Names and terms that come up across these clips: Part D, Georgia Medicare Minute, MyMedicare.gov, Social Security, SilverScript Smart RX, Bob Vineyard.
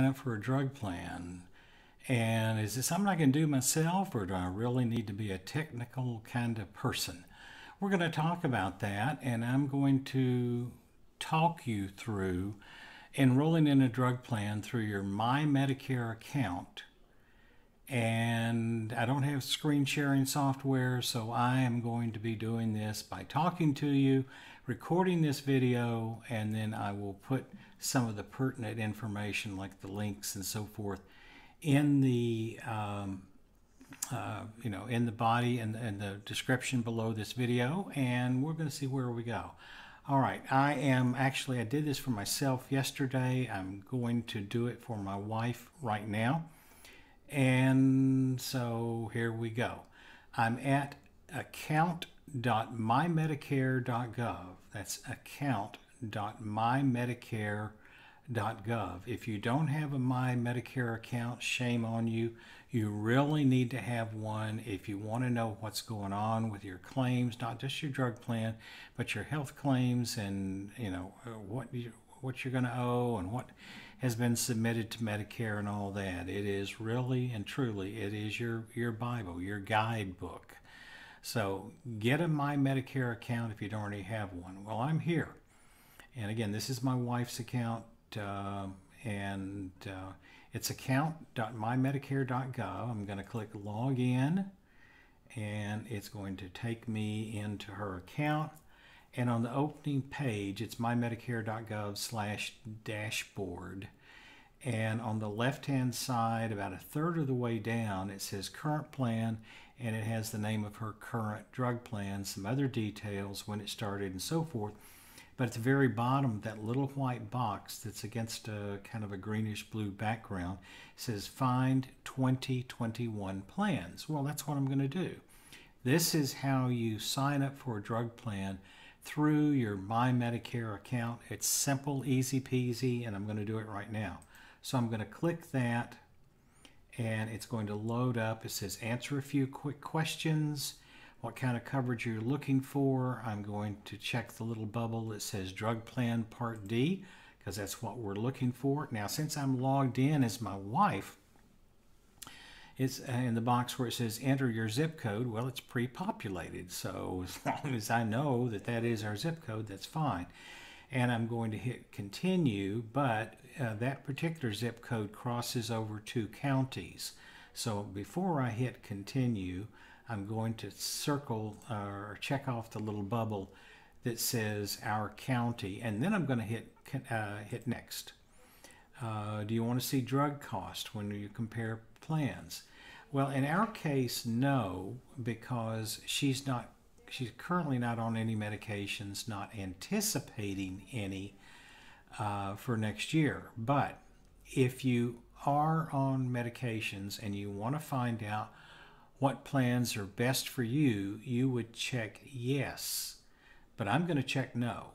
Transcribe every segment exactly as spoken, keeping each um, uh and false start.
sign up for a drug plan? And is it something I can do myself, or do I really need to be a technical kind of person? We're going to talk about that, and I'm going to talk you through enrolling in a drug plan through your My Medicare account. And I don't have screen sharing software, so I am going to be doing this by talking to you, recording this video, and then I will put some of the pertinent information like the links and so forth in the um, uh, you know, in the body and, and the description below this video, and we're going to see where we go. All right, I am actually I did this for myself yesterday. I'm going to do it for my wife right now. And so here we go. I'm at account dot my medicare dot gov. That's account dot my medicare dot gov. If you don't have a My Medicare account, shame on you. You really need to have one if you want to know what's going on with your claims, not just your drug plan, but your health claims, and you know what you, what you're going to owe and what has been submitted to Medicare and all that. It is really and truly, it is your, your Bible, your guidebook. So get a My Medicare account if you don't already have one. Well, I'm here. And again, this is my wife's account, uh, and uh, it's account dot my medicare dot gov. I'm going to click log in, and it's going to take me into her account. And on the opening page, it's my medicare dot gov slash dashboard. And on the left-hand side, about a third of the way down, it says current plan, and it has the name of her current drug plan, some other details, when it started, and so forth. But at the very bottom, that little white box that's against a kind of a greenish-blue background says find twenty twenty-one plans. Well, that's what I'm going to do. This is how you sign up for a drug plan through your My Medicare account. It's simple, easy peasy, and I'm going to do it right now. So I'm going to click that, and it's going to load up. It says answer a few quick questions, what kind of coverage you're looking for. I'm going to check the little bubble that says drug plan Part D, because that's what we're looking for. Now, since I'm logged in as my wife, it's in the box where it says enter your zip code. Well, it's pre-populated, so as long as I know that that is our zip code, that's fine. And I'm going to hit continue, but uh, that particular zip code crosses over two counties. So before I hit continue, I'm going to circle uh, or check off the little bubble that says our county, and then I'm going to hit, uh, hit next. Uh, do you want to see drug cost when you compare plans? Well, in our case, no, because she's not, she's currently not on any medications, not anticipating any uh, for next year. But if you are on medications and you want to find out what plans are best for you, you would check yes. But I'm going to check no.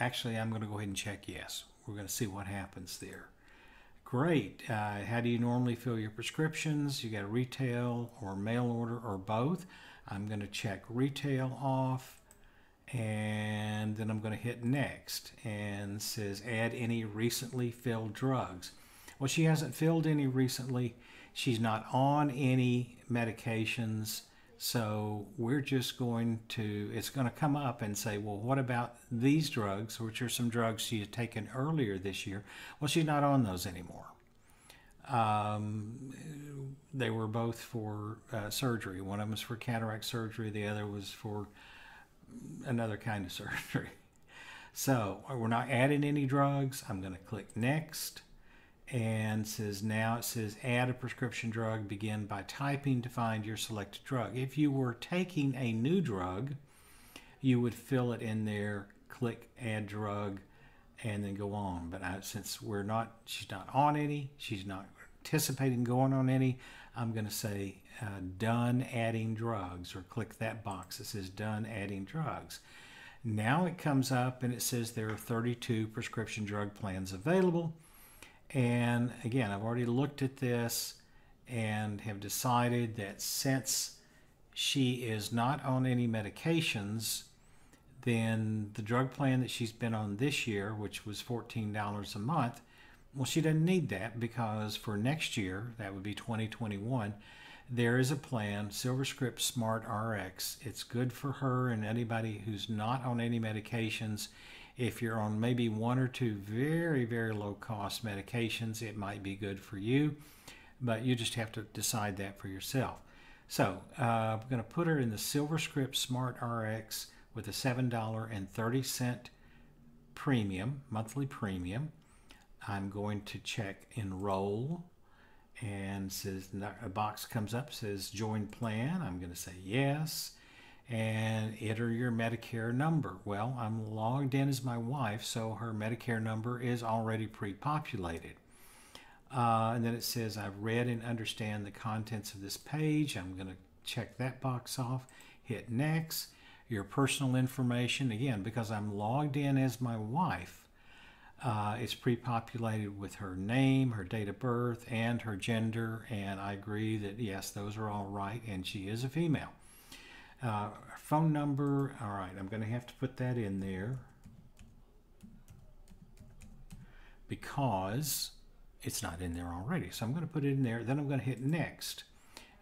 Actually, I'm going to go ahead and check yes. We're going to see what happens there. Great. Uh, how do you normally fill your prescriptions? You got retail or mail order or both. I'm going to check retail off, and then I'm going to hit next, and says add any recently filled drugs. Well, she hasn't filled any recently. She's not on any medications. So we're just going to, it's going to come up and say, well, what about these drugs, which are some drugs she had taken earlier this year? Well, she's not on those anymore. Um, they were both for uh, surgery. One of them was for cataract surgery. The other was for another kind of surgery. So we're not adding any drugs. I'm going to click next. And says now it says add a prescription drug. Begin by typing to find your selected drug. If you were taking a new drug, you would fill it in there, click add drug, and then go on. But I, since we're not, she's not on any, she's not anticipating going on any, I'm going to say uh, done adding drugs, or click that box that says done adding drugs. Now it comes up and it says there are thirty-two prescription drug plans available. And again, I've already looked at this and have decided that since she is not on any medications, then the drug plan that she's been on this year, which was fourteen dollars a month, Well, she doesn't need that, because for next year, that would be twenty twenty-one, there is a plan, SilverScript Smart R X. It's good for her and anybody who's not on any medications. If you're on maybe one or two very, very low-cost medications, it might be good for you, but you just have to decide that for yourself. So uh, I'm going to put her in the SilverScript Smart R X with a seven dollars and thirty cents premium, monthly premium. I'm going to check enroll, and says a box comes up, says join plan. I'm going to say yes, and enter your Medicare number. Well, I'm logged in as my wife, so her Medicare number is already pre-populated. Uh, and then it says, I've read and understand the contents of this page. I'm going to check that box off, hit next. Your personal information, again, because I'm logged in as my wife, uh, it's pre-populated with her name, her date of birth, and her gender, and I agree that, yes, those are all right, and she is a female. Uh, phone number, all right, I'm going to have to put that in there because it's not in there already, so I'm going to put it in there. Then I'm going to hit next.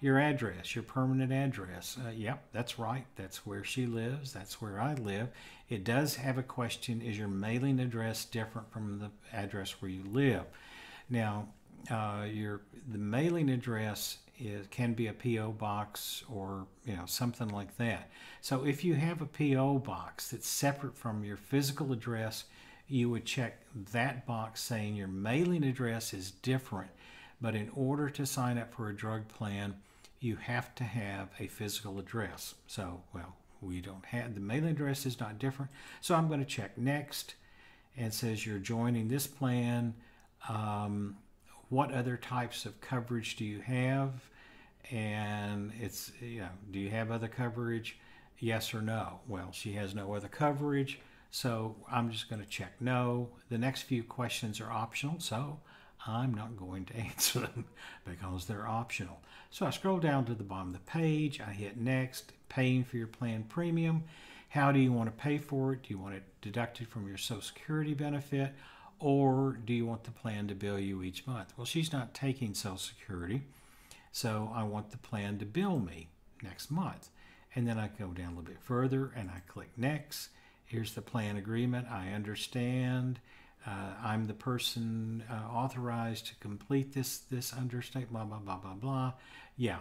Your address, your permanent address. Uh, yep, that's right. That's where she lives. That's where I live. It does have a question, is your mailing address different from the address where you live? Now, uh, your the mailing address is, can be a P O box or, you know, something like that. So if you have a P O box that's separate from your physical address, you would check that box saying your mailing address is different. But in order to sign up for a drug plan, you have to have a physical address. So, well, we don't have, the mailing address is not different. So I'm going to check next, and says you're joining this plan. Um, what other types of coverage do you have? And it's, you know, do you have other coverage? Yes or no? Well, she has no other coverage. So I'm just going to check no. The next few questions are optional, so I'm not going to answer them because they're optional. So I scroll down to the bottom of the page. I hit next, paying for your plan premium. How do you want to pay for it? Do you want it deducted from your Social Security benefit, or do you want the plan to bill you each month? Well, she's not taking Social Security, so I want the plan to bill me next month. And then I go down a little bit further and I click next. Here's the plan agreement. I understand. Uh, I'm the person uh, authorized to complete this, this understate, blah, blah, blah, blah, blah. Yeah,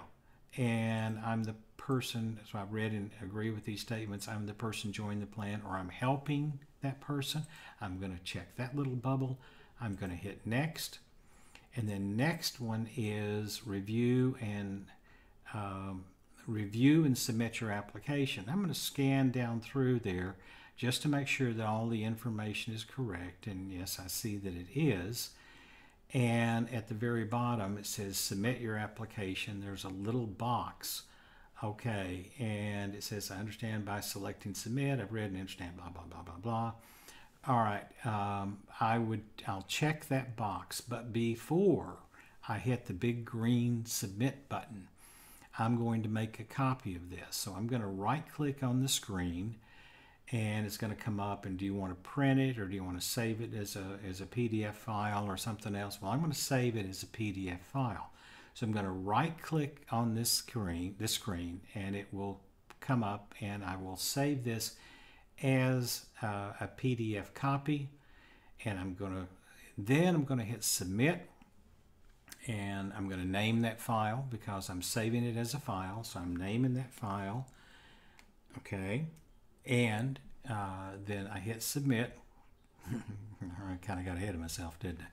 and I'm the person, so I read and agree with these statements, I'm the person joining the plan, or I'm helping that person. I'm going to check that little bubble. I'm going to hit next. And then next one is review and um, review and submit your application. I'm going to scan down through there just to make sure that all the information is correct, and yes, I see that it is. And at the very bottom it says submit your application. There's a little box, okay, and it says I understand by selecting submit. I've read and understand blah blah blah blah blah. All right, um, I would I'll check that box, but before I hit the big green submit button, I'm going to make a copy of this. So I'm going to right click on the screen, and it's going to come up, and do you want to print it, or do you want to save it as a, as a P D F file or something else? Well, I'm going to save it as a P D F file. So I'm going to right click on this screen, this screen, and it will come up, and I will save this as uh, a P D F copy. And I'm going to, then I'm going to hit submit, and I'm going to name that file because I'm saving it as a file. So I'm naming that file. Okay. And uh, then I hit submit. I kind of got ahead of myself, didn't I?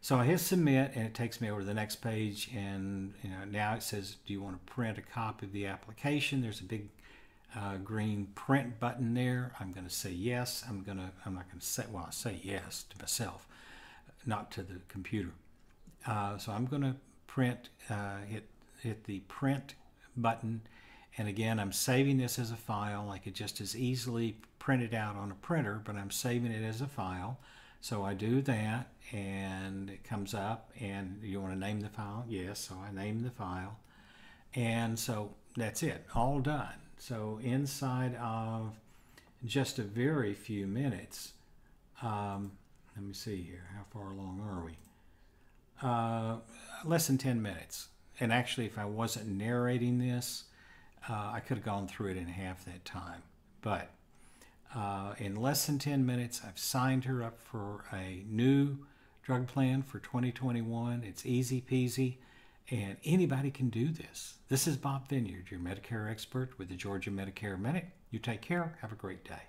So I hit submit, and it takes me over to the next page. And you know, now it says, do you want to print a copy of the application? There's a big uh, green print button there. I'm going to say yes. I'm going to, I'm not going to say, well, I say yes to myself, not to the computer. Uh, so I'm going to print, uh, hit, hit the print button. And again, I'm saving this as a file. I could just as easily print it out on a printer, but I'm saving it as a file. So I do that, and it comes up, and you want to name the file? Yes, so I name the file. And so that's it, all done. So inside of just a very few minutes, um, let me see here, how far along are we? uh, less than ten minutes. And actually, if I wasn't narrating this, uh, I could have gone through it in half that time. But uh, in less than ten minutes, I've signed her up for a new drug plan for twenty twenty-one. It's easy peasy, and anybody can do this. This is Bob Vineyard, your Medicare expert with the Georgia Medicare Minute. You take care. Have a great day.